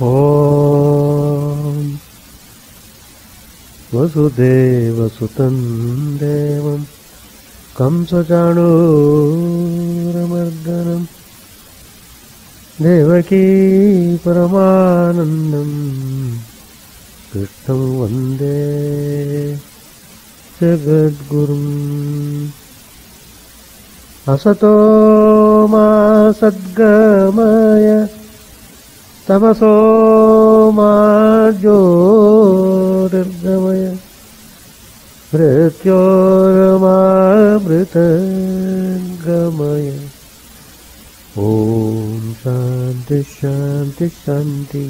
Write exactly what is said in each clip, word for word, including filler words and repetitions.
Om Vasudeva Sutam Devam Kamsachanuramardhanam Devaki Paramanandam Krishtam Vande Jagadgurum Asato Ma Sadgamaya Tapaso Ma Jyotirgamaya Mrityor Ma Mritangamaya Om Shanti Shanti Shanti.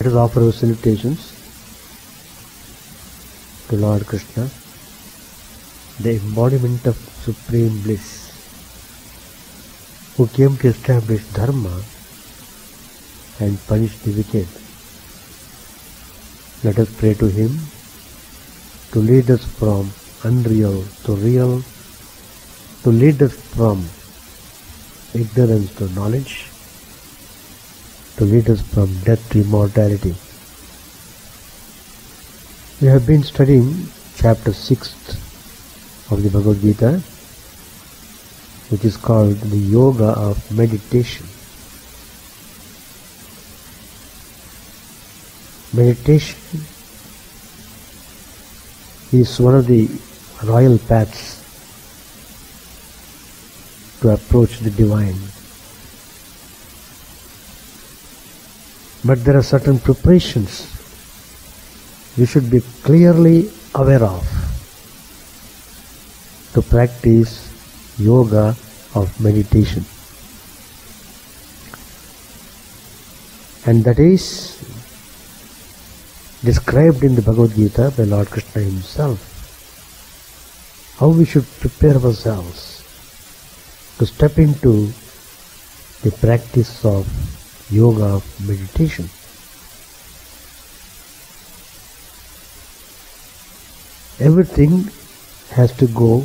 Let us offer our salutations to Lord Krishna, the embodiment of supreme bliss, who came to establish Dharma and punish the wicked. Let us pray to Him to lead us from unreal to real, to lead us from ignorance to knowledge, to lead us from death to immortality. We have been studying chapter sixth of the Bhagavad Gita, which is called the Yoga of Meditation. Meditation is one of the royal paths to approach the divine. But there are certain preparations we should be clearly aware of to practice yoga of meditation. And that is described in the Bhagavad Gita by Lord Krishna himself. How we should prepare ourselves to step into the practice of yoga of meditation. Everything has to go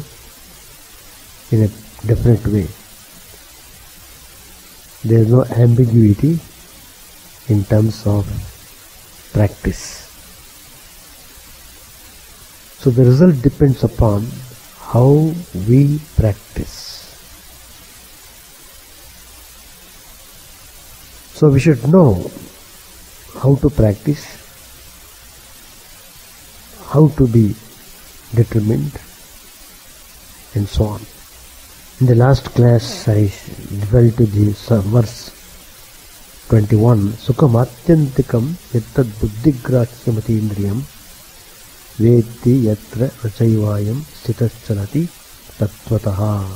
in a definite way. There is no ambiguity in terms of practice. So the result depends upon how we practice. So we should know how to practice, how to be determined, and so on. In the last class I dwelt to the verse twenty-one, Sukham Atyantikam Yattad Buddhigrachyamati Indriyam Veti Yatra Vachaivayam Sitaschalati Tattvataha.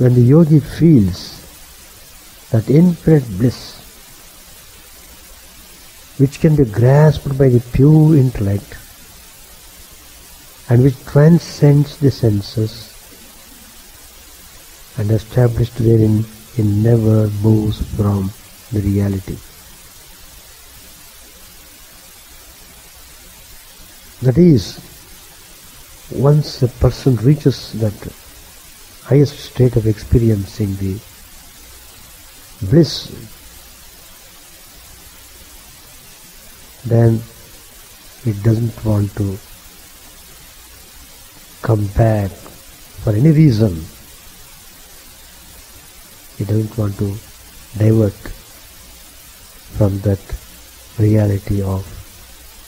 When the yogi feels that infinite bliss which can be grasped by the pure intellect and which transcends the senses and established therein, it never moves from the reality. That is, once a person reaches that highest state of experiencing the bliss, then it doesn't want to come back for any reason. It doesn't want to divert from that reality of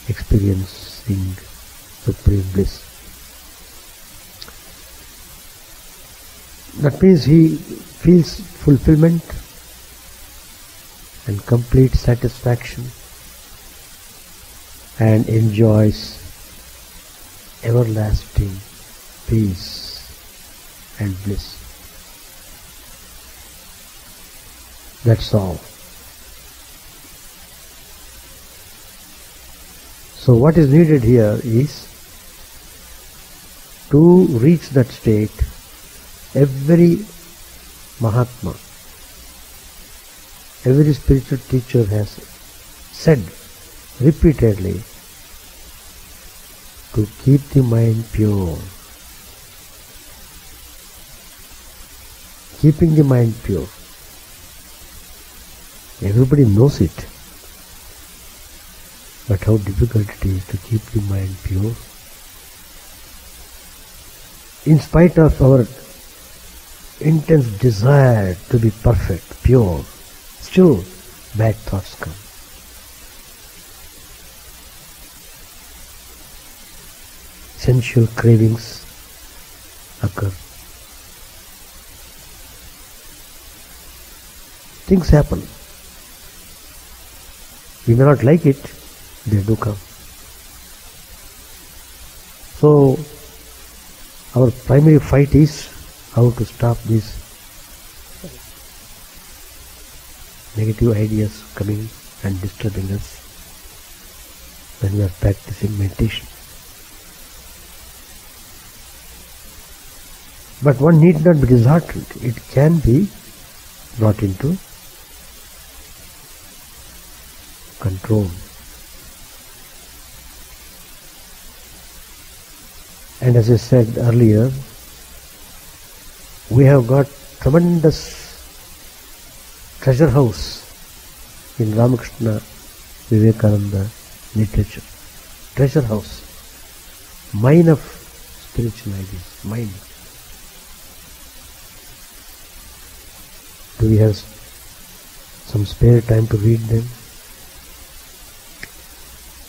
experiencing supreme bliss. That means he feels fulfillment and complete satisfaction and enjoys everlasting peace and bliss. That's all. So what is needed here is to reach that state. Every Mahatma, every spiritual teacher has said repeatedly to keep the mind pure. keeping the mind pure. Everybody knows it. But how difficult it is to keep the mind pure. In spite of our intense desire to be perfect, pure, still bad thoughts come. Sensual cravings occur. Things happen. We may not like it, they do come. So, our primary fight is how to stop these negative ideas coming and disturbing us when we are practicing meditation. But one need not be disheartened. It can be brought into control. And as I said earlier, we have got tremendous treasure house in Ramakrishna Vivekananda literature. Treasure house. Mine of spiritual ideas. Mine. Do we have some spare time to read them?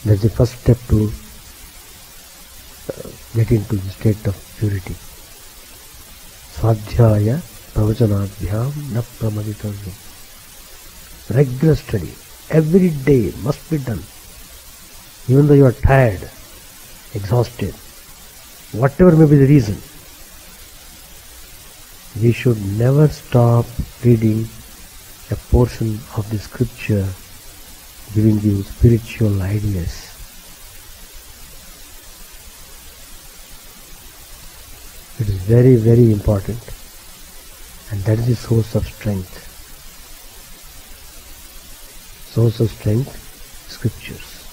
That's the first step to get into the state of purity. Swadhyaya pravachanadhyam na pramaditavya. Regular study. Every day must be done. Even though you are tired, exhausted, whatever may be the reason, we should never stop reading a portion of the scripture giving you spiritual ideas. It is very, very important, and that is the source of strength. Source of strength, scriptures.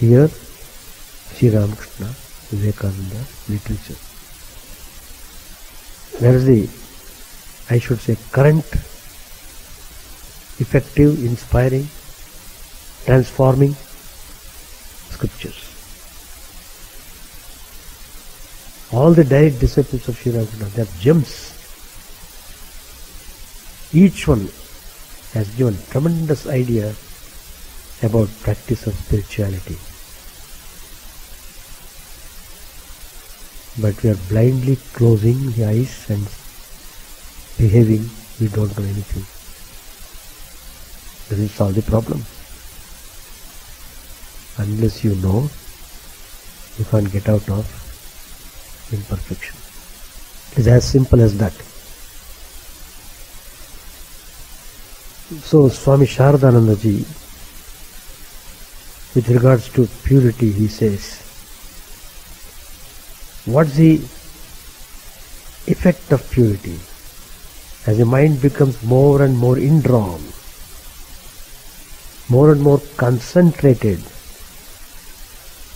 Here, Sri Ramakrishna, Vivekananda, literature. That is the, I should say, current, effective, inspiring, transforming scriptures. All the direct disciples of Sri Ramakrishna, they are gems. Each one has given tremendous idea about practice of spirituality. But we are blindly closing the eyes and behaving, we don't know anything. This will solve the problem. Unless you know, you can't get out of imperfection. It is as simple as that. So Swami Sharada Nandaji, with regards to purity, he says, what's the effect of purity? As the mind becomes more and more indrawn, more and more concentrated,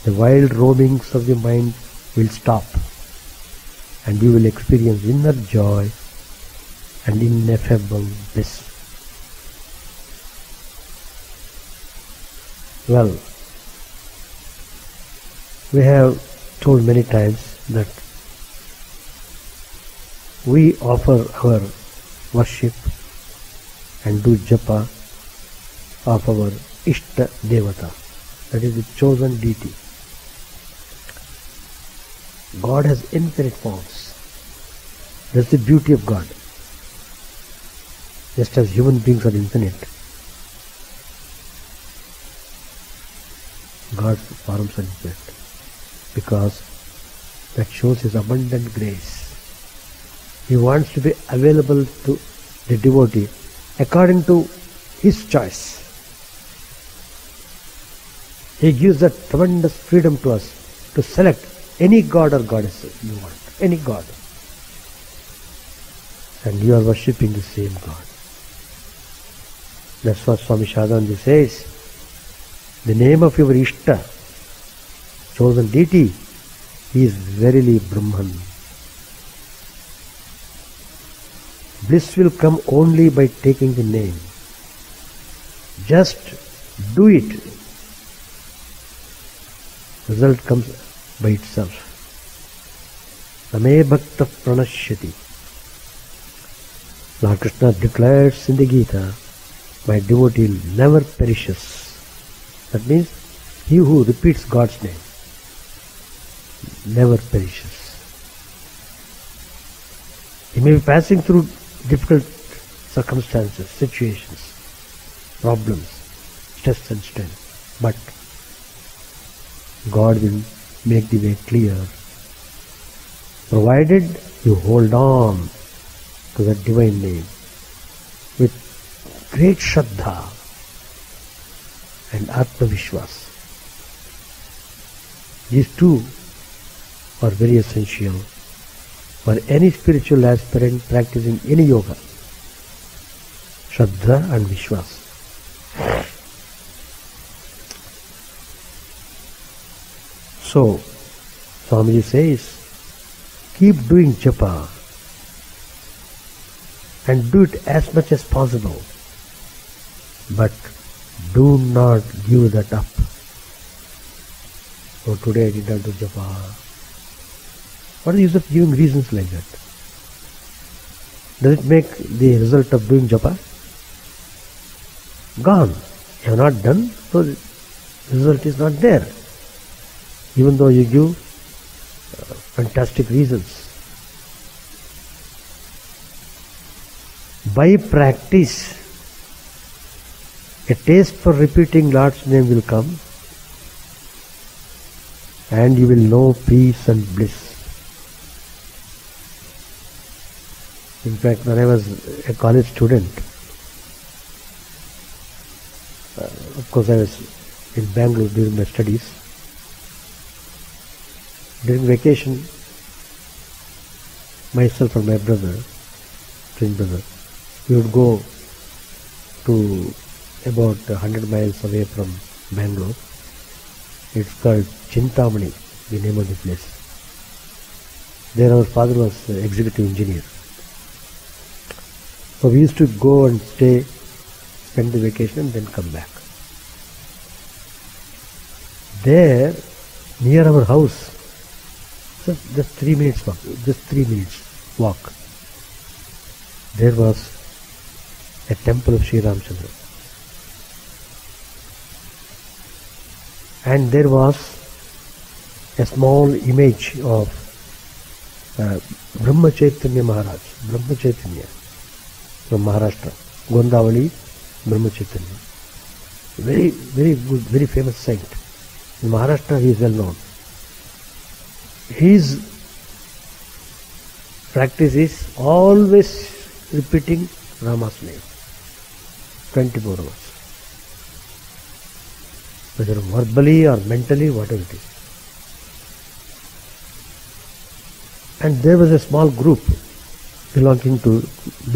the wild roamings of the mind will stop, and you will experience inner joy and ineffable bliss. Well, we have told many times that we offer our worship and do japa of our Ishta Devata, that is the chosen deity. God has infinite forms. That's the beauty of God. Just as human beings are infinite, God's forms are infinite, because that shows His abundant grace. He wants to be available to the devotee according to His choice. He gives that tremendous freedom to us to select any god or goddess you want, any god. And you are worshipping the same God. That's what Swami Sharada says. The name of your Ishta, chosen deity, he is verily Brahman. bliss will come only by taking the name. Just do it. Result comes by itself. Same bhakta pranashyati. Lord Krishna declares in the Gita, my devotee never perishes. That means he who repeats God's name never perishes. He may be passing through difficult circumstances, situations, problems, stress and strain, but God will make the way clear, provided you hold on to the divine name with great Shraddha and Atma Vishwas. These two are very essential for any spiritual aspirant practicing any yoga, Shraddha and Vishwas. So, Swamiji says, keep doing japa and do it as much as possible, but do not give that up. Oh, today I did not do japa. What is the use of giving reasons like that? Does it make the result of doing japa gone? You have not done, so the result is not there. Even though you give uh, fantastic reasons. By practice, a taste for repeating Lord's name will come and you will know peace and bliss. In fact, when I was a college student, uh, of course I was in Bangalore during my studies. During vacation, myself and my brother, twin brother, we would go to about one hundred miles away from Bangalore. It's called Chintamani, the name of the place. There our father was executive engineer. So we used to go and stay, spend the vacation and then come back. There, near our house, Just, just three minutes walk, just three minutes walk. There was a temple of Sri Ramchandra. And there was a small image of uh, Brahma Chaitanya Maharaj, Brahma Chaitanya from Maharashtra, Gondavali, Brahma Chaitanya. Very, very good, very famous saint. In Maharashtra he is well known. His practice is always repeating Rama's name, twenty-four hours, whether verbally or mentally, whatever it is. And there was a small group belonging to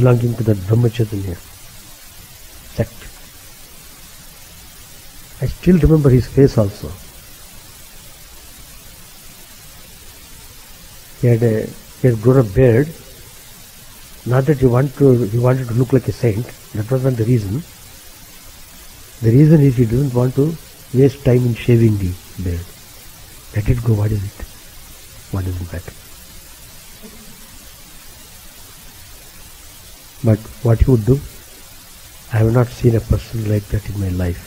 belonging to the Brahma Chaitanya sect. I still remember his face also. He had, a, he had grown a beard, not that he, want to, he wanted to look like a saint, that was not the reason. The reason is he didn't want to waste time in shaving the beard. Let it go, what is it? What is that? But what he would do, I have not seen a person like that in my life.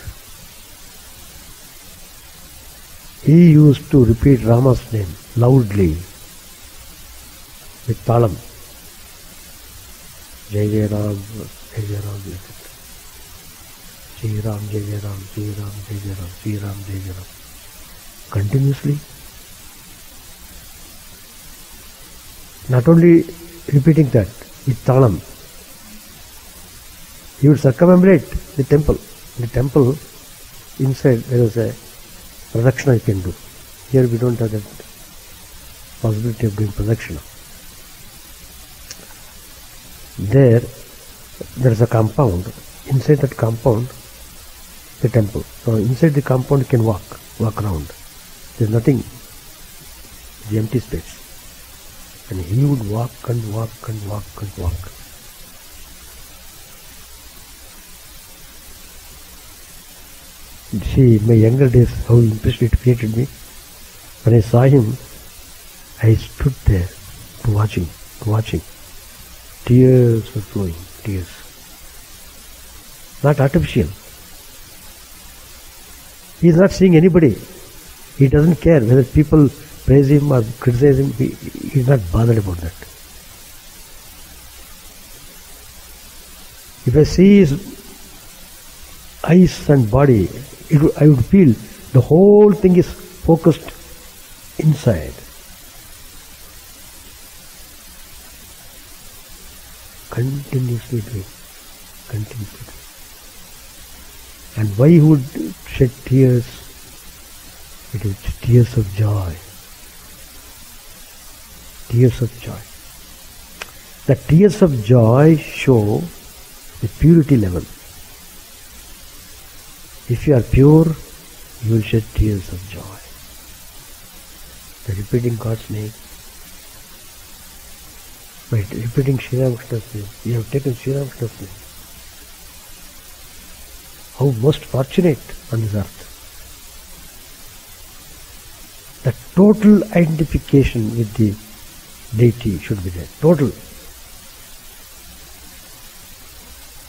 He used to repeat Rama's name loudly, with talam, Jai Jai Ram, Jai Jai Ram, Sri Ram, Jai Jai Ram, Sri Ram, Jai Jai Ram, Sri Ram, Jai Jai Ram, continuously. Not only repeating that, with talam, he would circumambulate the temple. The temple, inside there is a Pradakshina you can do. Here we don't have that possibility of doing Pradakshina. There, there is a compound. Inside that compound, the temple. So inside the compound you can walk, walk around. There is nothing, the empty space. And he would walk and walk and walk and walk. You see, in my younger days, how impressed it created me. When I saw him, I stood there to watch him, to watch him. Tears were flowing, tears. Not artificial. He is not seeing anybody. He doesn't care whether people praise him or criticize him. He, he is not bothered about that. If I see his eyes and body, it would, I would feel the whole thing is focused inside. Continuously doing, continuously doing. And why he would shed tears? It is tears of joy. Tears of joy. The tears of joy show the purity level. If you are pure, you will shed tears of joy. By repeating God's name, by repeating Sri Ramakrishna's name, you have taken Sri Ramakrishna's name. How most fortunate on this earth. The total identification with the deity should be there. Total.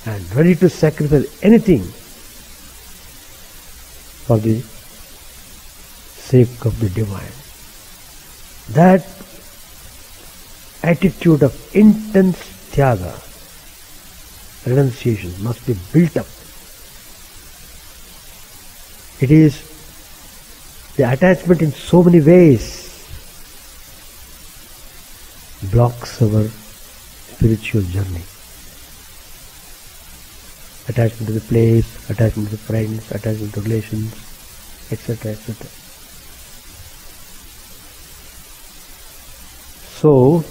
And ready to sacrifice anything for the sake of the divine. That attitude of intense tyaga, renunciation, must be built up. It is the attachment in so many ways blocks our spiritual journey. Attachment to the place, attachment to the friends, attachment to relations, et cetera, et cetera. So,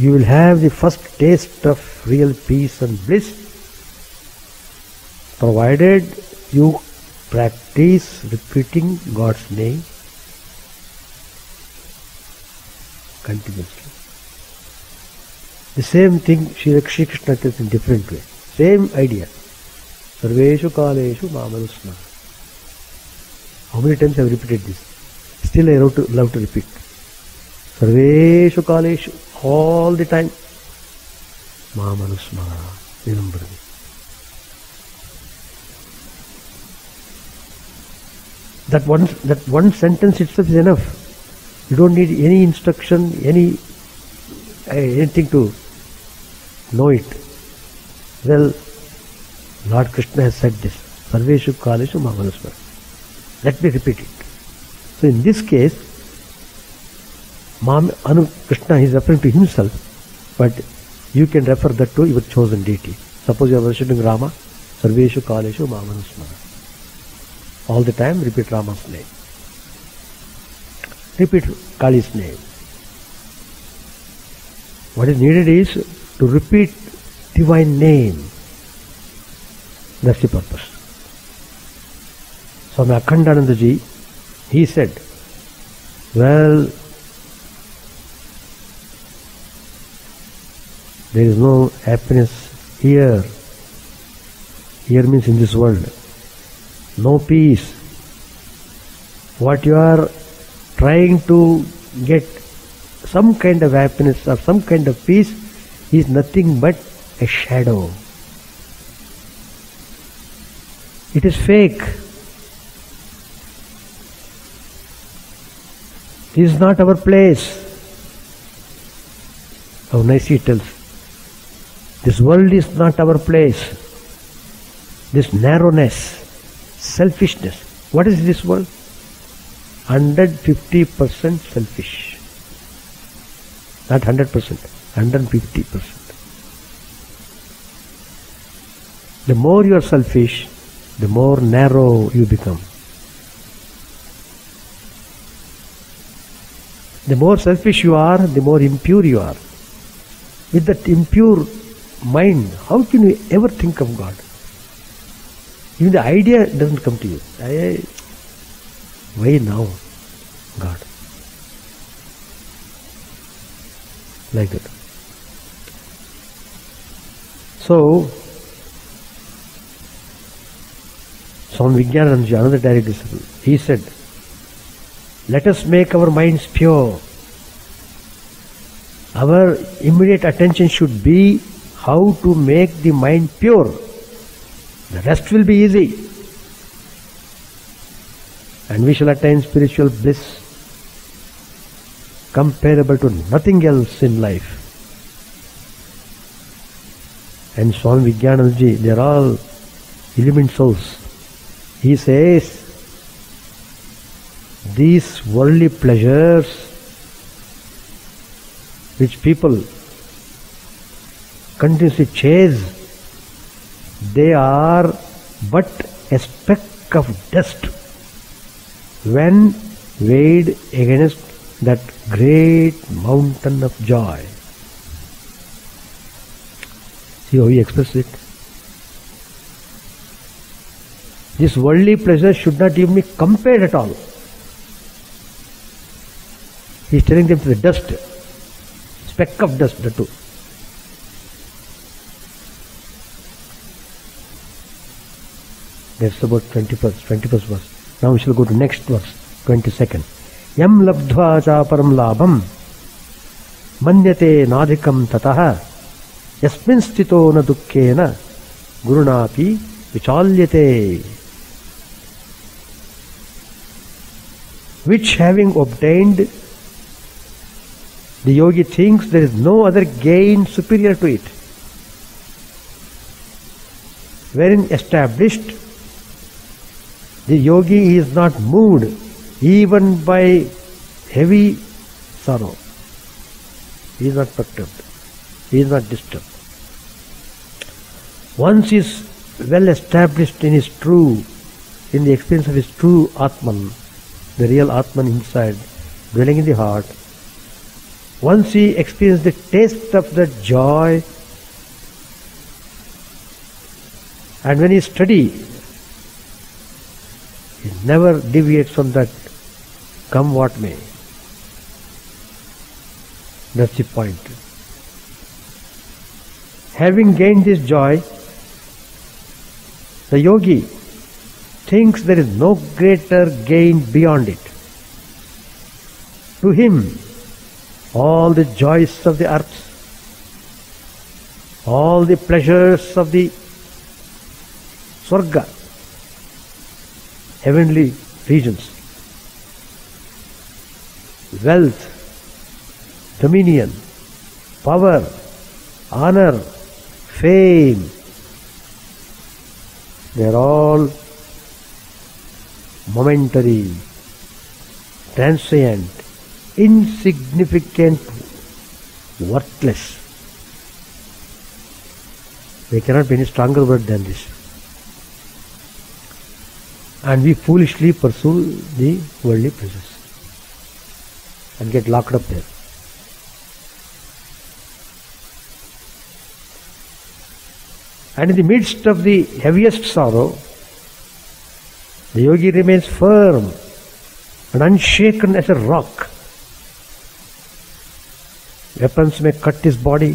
you will have the first taste of real peace and bliss, provided you practice repeating God's name continuously. The same thing Sri Ramakrishna tells in different way. Same idea. Sarveshu Kaleshu Mamadusna. How many times I have repeated this? Still I love to, love to repeat. Sarveshu Kaleshu. All the time. Mamadusna. Remember me. That one, that one sentence itself is enough. You don't need any instruction, any anything to know it. Well, Lord Krishna has said this. Sarveshu Kaleshu Mahamanaswar. Let me repeat it. So in this case, Mam Anu Krishna is referring to himself, but you can refer that to your chosen deity. Suppose you are worshipping Rama, Sarveshu Kaleshu Mahamanaswar. All the time repeat Rama's name. Repeat Kali's name. What is needed is to repeat divine name. That's the purpose. Swami Akhandanandaji, he said, well, there is no happiness here. Here means in this world. No peace. What you are trying to get some kind of happiness or some kind of peace is nothing but a shadow. It is fake. This is not our place. How nice he tells. This world is not our place. This narrowness, selfishness. What is this world? one hundred fifty percent selfish. Not one hundred percent, one hundred fifty percent. The more you are selfish, the more narrow you become. The more selfish you are, the more impure you are. With that impure mind, how can you ever think of God? Even the idea doesn't come to you. I, why now, God? Like that. So, Swami Vijnananda, another direct disciple, he said, let us make our minds pure. Our immediate attention should be how to make the mind pure. The rest will be easy. And we shall attain spiritual bliss comparable to nothing else in life. And Swami Vijnanandaji, they are all illumined souls. He says, these worldly pleasures which people continuously chase, they are but a speck of dust when weighed against that great mountain of joy. See how he expresses it. This worldly pleasure should not even be compared at all. He is telling them to the dust, speck of dust, the two. That's about twenty-first verse. Now we shall go to next verse, twenty-second. Yam labdhva cha param labham manyate nadhikam tataha yasmin stito na dukkena gurunapi vichalyate. Which having obtained, the yogi thinks there is no other gain superior to it, wherein established, the yogi is not moved even by heavy sorrow. He is not perturbed, he is not disturbed. Once he is well established in his true, in the experience of his true Atman, the real Atman inside, dwelling in the heart, once he experienced the taste of that joy, and when he studies, he never deviates from that, come what may. That's the point. Having gained this joy, the yogi thinks there is no greater gain beyond it. To him, all the joys of the earth, all the pleasures of the Swarga, heavenly regions, wealth, dominion, power, honor, fame, they are all momentary, transient, insignificant, worthless. There cannot be any stronger word than this. And we foolishly pursue the worldly pleasures and get locked up there. And in the midst of the heaviest sorrow, the yogi remains firm and unshaken as a rock. Weapons may cut his body,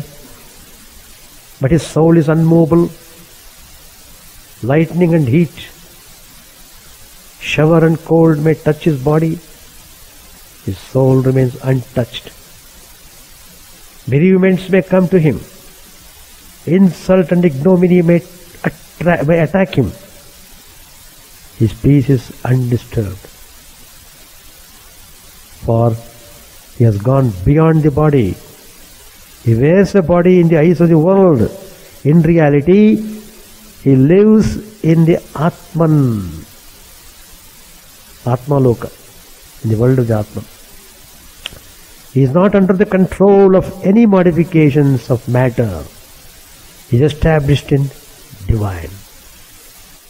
but his soul is unmovable. Lightning and heat, shower and cold may touch his body, his soul remains untouched. Bereavements may come to him, insult and ignominy may, attra may attack him, his peace is undisturbed, for he has gone beyond the body. He wears a body in the eyes of the world. In reality, he lives in the Atman, Atma Loka, in the world of the Atman. He is not under the control of any modifications of matter. He is established in divine.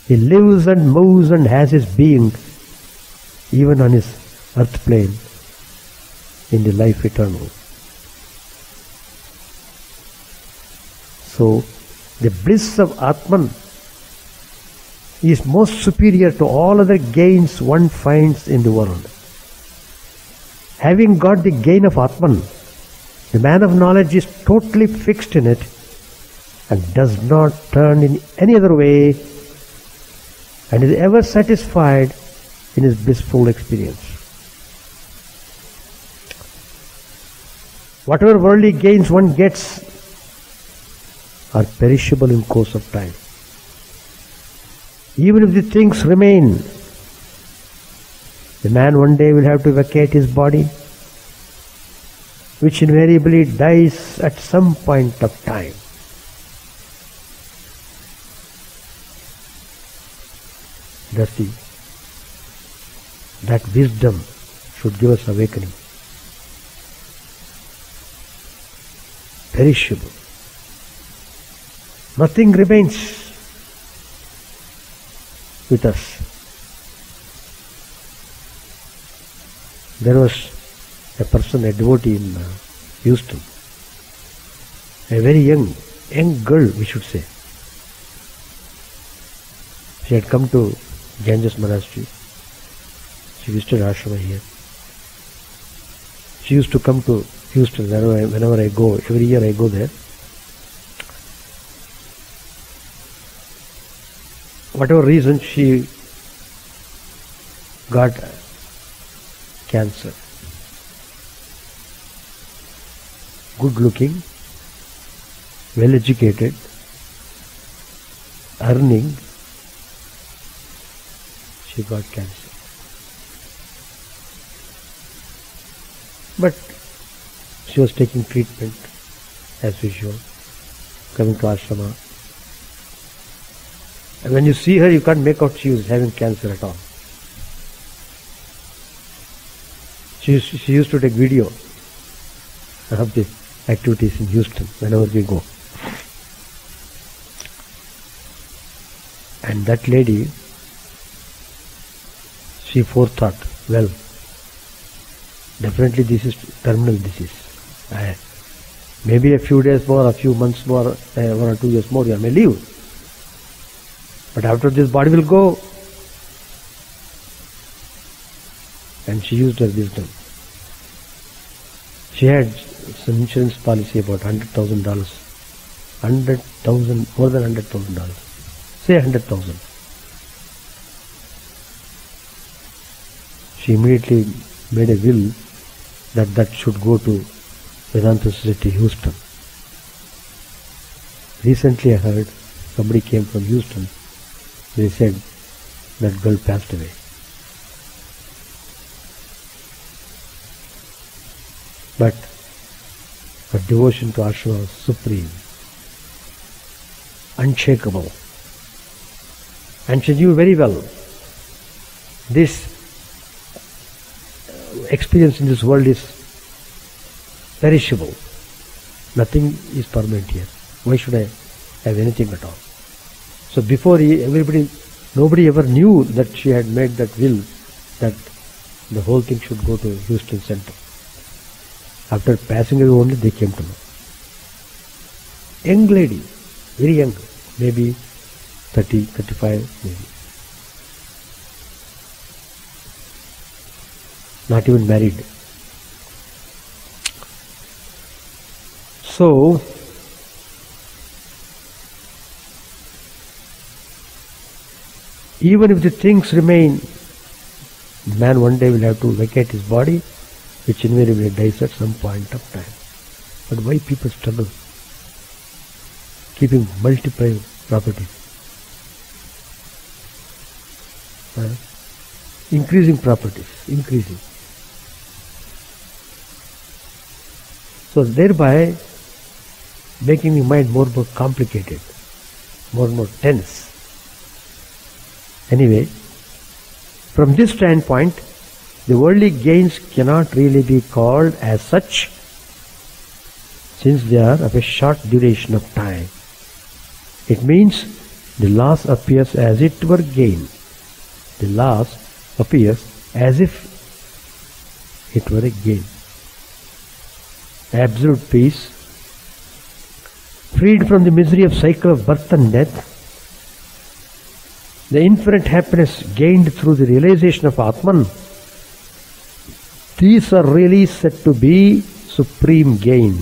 He lives and moves and has his being even on his earth plane, in the life eternal. So, the bliss of Atman is most superior to all other gains one finds in the world. Having got the gain of Atman, the man of knowledge is totally fixed in it and does not turn in any other way and is ever satisfied in his blissful experience. Whatever worldly gains one gets are perishable in course of time. Even if the things remain, the man one day will have to vacate his body, which invariably dies at some point of time. That's the, that wisdom should give us awakening. Perishable. Nothing remains with us. There was a person, a devotee in Houston, a very young, young girl, we should say. She had come to Ganges Monastery. She visited ashrama here. She used to come to Houston whenever I, whenever I go, every year I go there. Whatever reason, she got cancer. Good looking, well educated, earning, she got cancer. But she was taking treatment as usual, coming to ashrama. And when you see her, you can't make out she was having cancer at all. She, she used to take video of the activities in Houston whenever we go. And that lady, she forethought, well, definitely this is terminal disease. I, maybe a few days more, a few months more, uh, one or two years more, you may live. But after this body will go. And she used her wisdom. She had some insurance policy about one hundred thousand dollars. one hundred thousand dollars, more than one hundred thousand dollars. Say one hundred thousand dollars. She immediately made a will that that should go to Vedanta Society, Houston. Recently I heard somebody came from Houston. They said that girl passed away. But her devotion to ashrama was supreme, unshakable. And she knew very well this experience in this world is perishable. Nothing is permanent here. Why should I have anything at all? So before he, everybody, nobody ever knew that she had made that will that the whole thing should go to Houston Center. After passing away only, they came to know. Young lady, very young, maybe thirty, thirty-five, maybe. Not even married. So, even if the things remain, man one day will have to vacate his body, which invariably dies at some point of time. But why people struggle, keeping multiple properties, uh, increasing properties, increasing. So thereby making the mind more and more complicated, more and more tense. Anyway, from this standpoint, the worldly gains cannot really be called as such, since they are of a short duration of time. It means the loss appears as it were gain. The loss appears as if it were a gain. Absolute peace, freed from the misery of cycle of birth and death, the infinite happiness gained through the realization of Atman, these are really said to be supreme gain.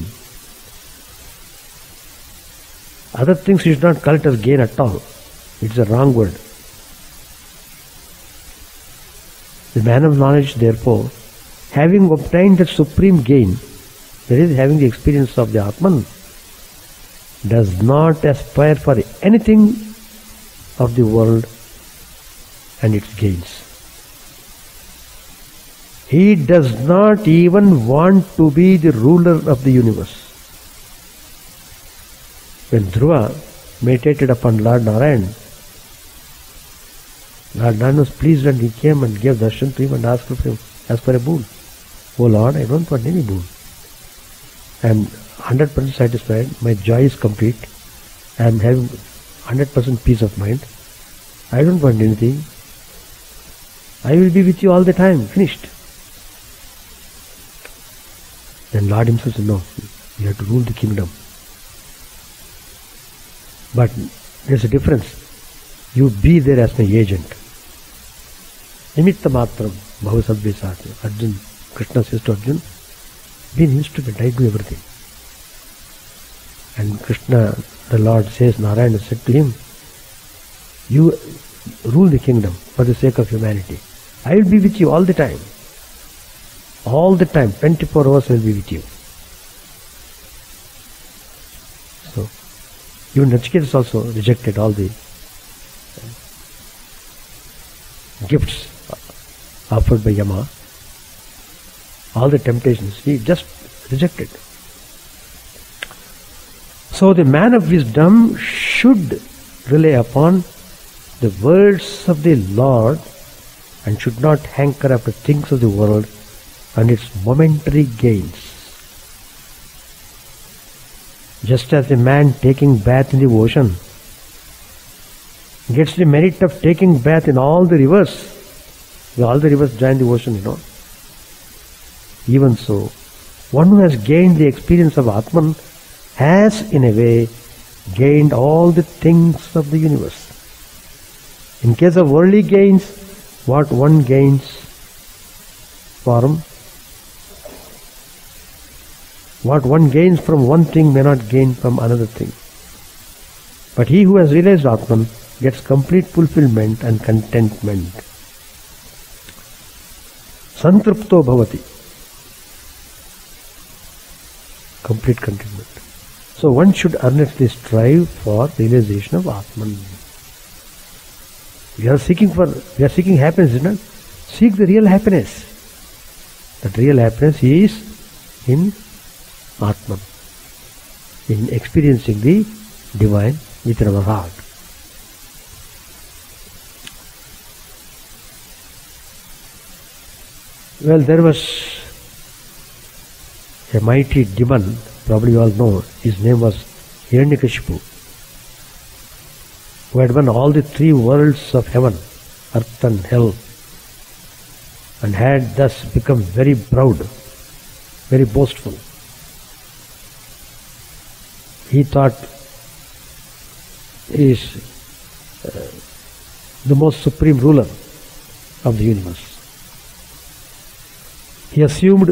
Other things is not called as gain at all. It's a wrong word. The man of knowledge, therefore, having obtained that supreme gain, that is, having the experience of the Atman, does not aspire for anything of the world and its gains. He does not even want to be the ruler of the universe. When Dhruva meditated upon Lord Narayan, Lord Narayan was pleased and he came and gave darshan to him and asked for him, asked for a boon. Oh Lord, I don't want any boon. I am one hundred percent satisfied, my joy is complete, I am having one hundred percent peace of mind, I don't want anything, I will be with you all the time, finished. Then Lord himself said, no, you have to rule the kingdom. But there's a difference. You be there as my agent. Nimitta matram bhava sabbe sati. Arjun, Krishna says to Arjun, be an instrument, I do everything. And Krishna, the Lord says, Narayana said to him, you rule the kingdom for the sake of humanity. I will be with you all the time. All the time, twenty-four hours I will be with you. So, even Nachiketas also rejected all the gifts offered by Yama, all the temptations, he just rejected. So the man of wisdom should rely upon the words of the Lord and should not hanker after things of the world and its momentary gains. Just as a man taking bath in the ocean gets the merit of taking bath in all the rivers, all the rivers join the ocean, you know. Even so, one who has gained the experience of Atman has, in a way, gained all the things of the universe. In case of worldly gains, what one gains from what one gains from one thing may not gain from another thing. But he who has realized Atman gets complete fulfillment and contentment. Santrupto bhavati. Complete contentment. So one should earnestly strive for realization of Atman. We are seeking for, we are seeking happiness, isn't it? Seek the real happiness. That real happiness is in Atman, in experiencing the divine with our heart. Well, there was a mighty demon, probably you all know, his name was Hiranyakashipu, who had won all the three worlds of heaven, earth and hell, and had thus become very proud, very boastful. He thought he is uh, the most supreme ruler of the universe. He assumed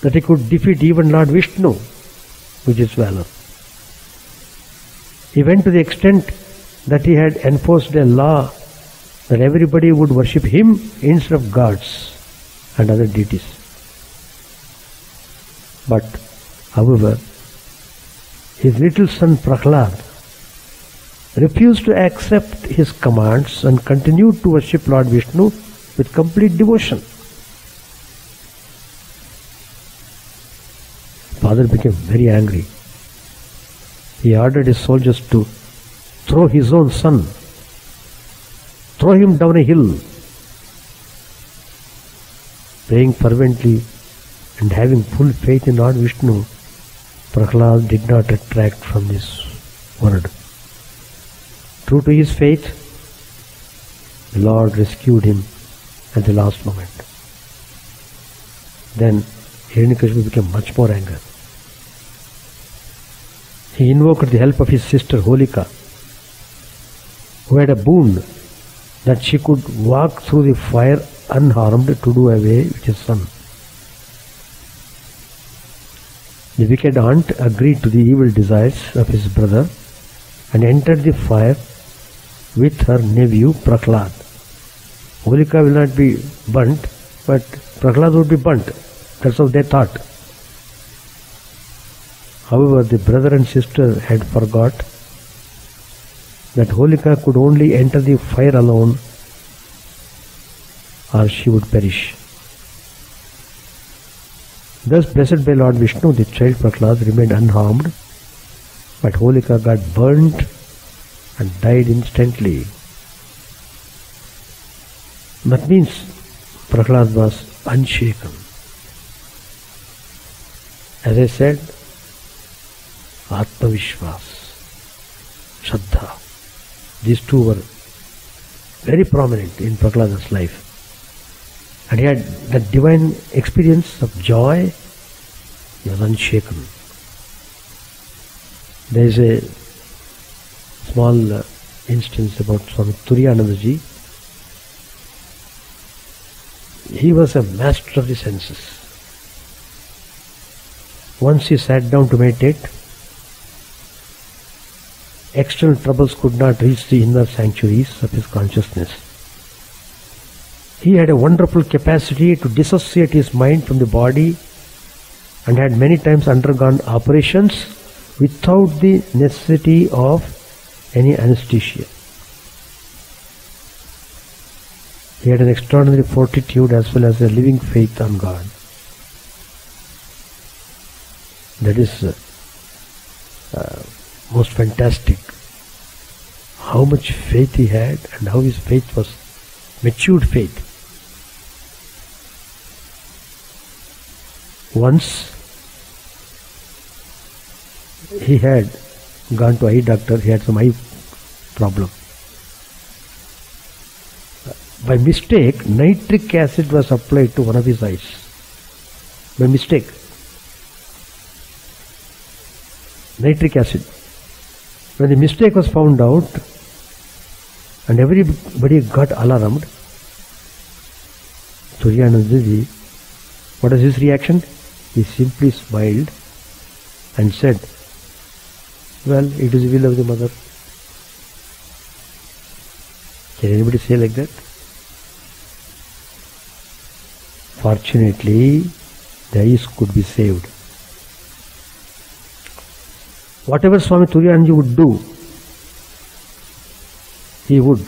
that he could defeat even Lord Vishnu with his valor. He went to the extent that he had enforced a law that everybody would worship him instead of gods and other deities. But, however, his little son Prahlada refused to accept his commands and continued to worship Lord Vishnu with complete devotion. His father became very angry. He ordered his soldiers to throw his own son, throw him down a hill. Praying fervently and having full faith in Lord Vishnu, Prahlada did not retract from this word. True to his faith, the Lord rescued him at the last moment. Then Hiranyakashipu became much more angry. He invoked the help of his sister Holika, who had a boon that she could walk through the fire unharmed to do away with his son. The wicked aunt agreed to the evil desires of his brother and entered the fire with her nephew Prahlada. Holika will not be burnt, but Prahlada would be burnt. That's how they thought. However, the brother and sister had forgot that Holika could only enter the fire alone, or she would perish. Thus, blessed by Lord Vishnu, the child Prahlada remained unharmed, but Holika got burnt and died instantly. That means Prahlada was unshaken. As I said, Atma Vishwas, Shraddha, these two were very prominent in Prahlada's life. And he had that divine experience of joy. He was unshaken. There is a small instance about Swami Turiyanandaji. He was a master of the senses. Once he sat down to meditate, external troubles could not reach the inner sanctuaries of his consciousness. He had a wonderful capacity to dissociate his mind from the body and had many times undergone operations without the necessity of any anesthesia. He had an extraordinary fortitude as well as a living faith on God. That is uh, uh, most fantastic. How much faith he had and how his faith was matured faith. Once he had gone to eye doctor, he had some eye problem. By mistake, nitric acid was applied to one of his eyes. By mistake. Nitric acid. When the mistake was found out and everybody got alarmed, Turiyanandaji, what was his reaction? He simply smiled and said, well, it is the will of the mother. Can anybody say like that? Fortunately, the eyes could be saved. Whatever Swami Turiyanandaji would do, he would.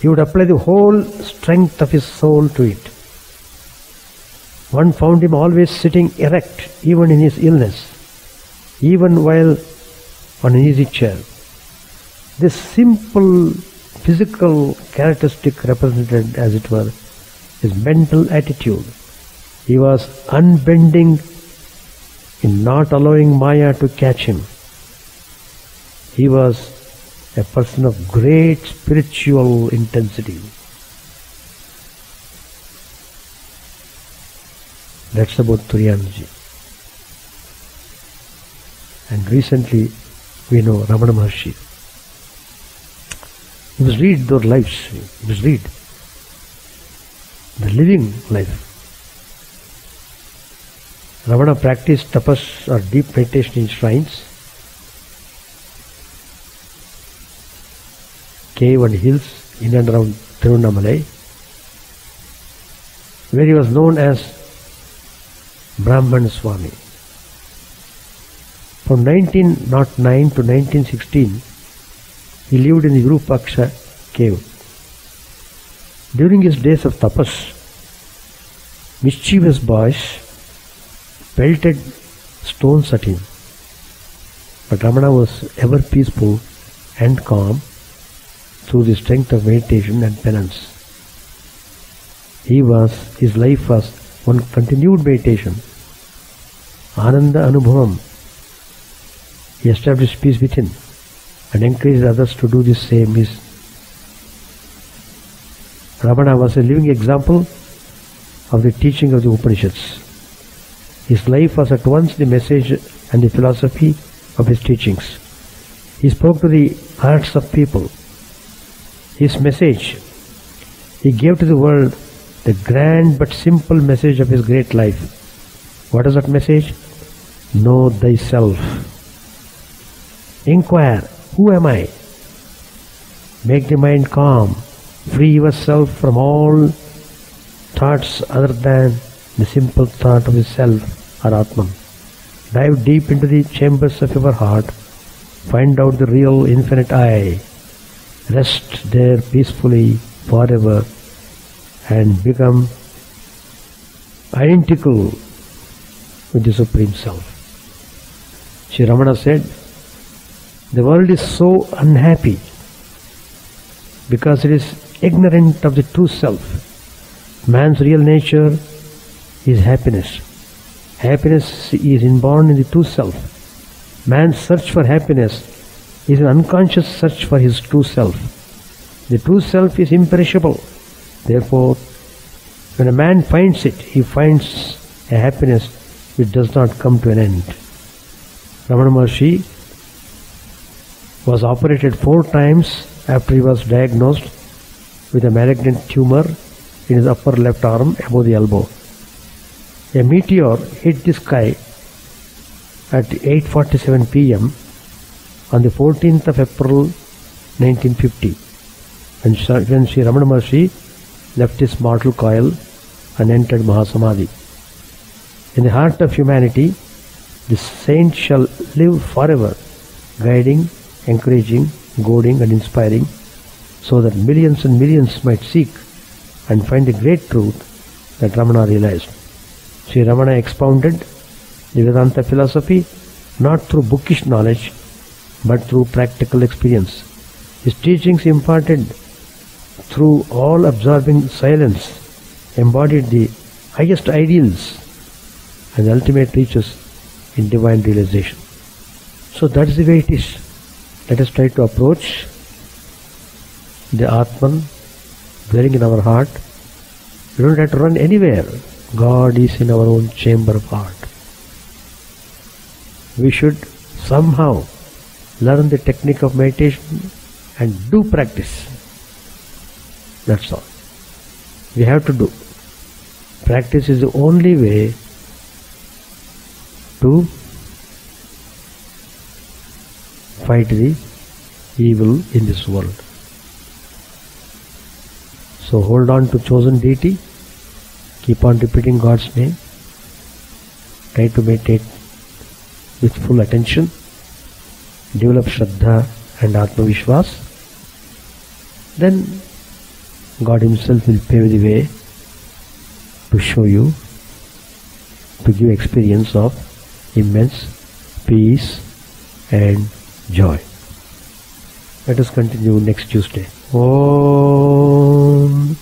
He would apply the whole strength of his soul to it. One found him always sitting erect, even in his illness, even while on an easy chair. This simple physical characteristic represented, as it were, his mental attitude. He was unbending in not allowing Maya to catch him. He was a person of great spiritual intensity. That's about Turiyanandaji. And recently, we know Ramana Maharshi. You must read their lives. You must read the living life. Ramana practiced tapas or deep meditation in shrines, cave and hills in and around Tirunamalai, where he was known as Brahman Swami. From nineteen oh nine to nineteen sixteen, he lived in the Guru Paksha cave. During his days of tapas, mischievous boys pelted stones at him, but Ramana was ever peaceful and calm through the strength of meditation and penance. He was, his life was one continued meditation, Ananda Anubhavam. He established peace within and encouraged others to do the same. His Ramana was a living example of the teaching of the Upanishads. His life was at once the message and the philosophy of his teachings. He spoke to the hearts of people. His message, he gave to the world the grand but simple message of his great life. What is that message? Know thyself. Inquire Who am I? Make the mind calm. Free yourself from all thoughts other than the simple thought of the self or Atman. Dive deep into the chambers of your heart. Find out the real infinite I. Rest there peacefully forever and become identical with the Supreme Self. Sri Ramana said, the world is so unhappy because it is ignorant of the true self. Man's real nature is happiness. Happiness is inborn in the true self. Man's search for happiness is an unconscious search for his true self. The true self is imperishable. Therefore, when a man finds it, he finds a happiness which does not come to an end. Ramana Maharshi was operated four times after he was diagnosed with a malignant tumor in his upper left arm above the elbow. A meteor hit the sky at eight forty-seven p m on the fourteenth of April nineteen fifty, when Sri Ramana Maharshi left his mortal coil and entered Mahasamadhi. In the heart of humanity, the saint shall live forever, guiding, encouraging, goading and inspiring, so that millions and millions might seek and find the great truth that Ramana realized. Sri Ramana expounded the Vedanta philosophy not through bookish knowledge, but through practical experience. His teachings, imparted through all-absorbing silence, embodied the highest ideals and the ultimate riches in divine realization. So that's the way it is. Let us try to approach the Atman dwelling in our heart. We don't have to run anywhere. God is in our own chamber of heart. We should somehow learn the technique of meditation and do practice. That's all. We have to do. Practice is the only way to fight the evil in this world. So hold on to chosen deity. Keep on repeating God's name. Try to meditate with full attention. Develop Shraddha and Atma Vishwas, then God Himself will pave the way to show you, to give experience of immense peace and joy. Let us continue next Tuesday. Om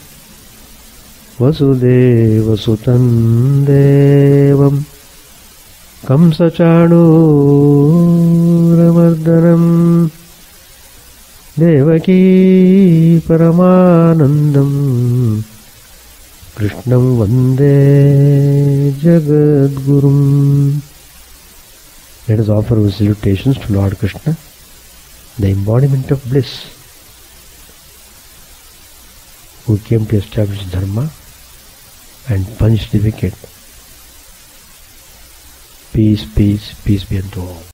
Vasudeva Sutam Devam Kamsa Chanu Mardhanam Devaki Paramanandam Krishnam Vande Jagadgurum. Let us offer our salutations to Lord Krishna, the embodiment of bliss, who came to establish Dharma and punish the wicked. Peace, peace, peace be unto all.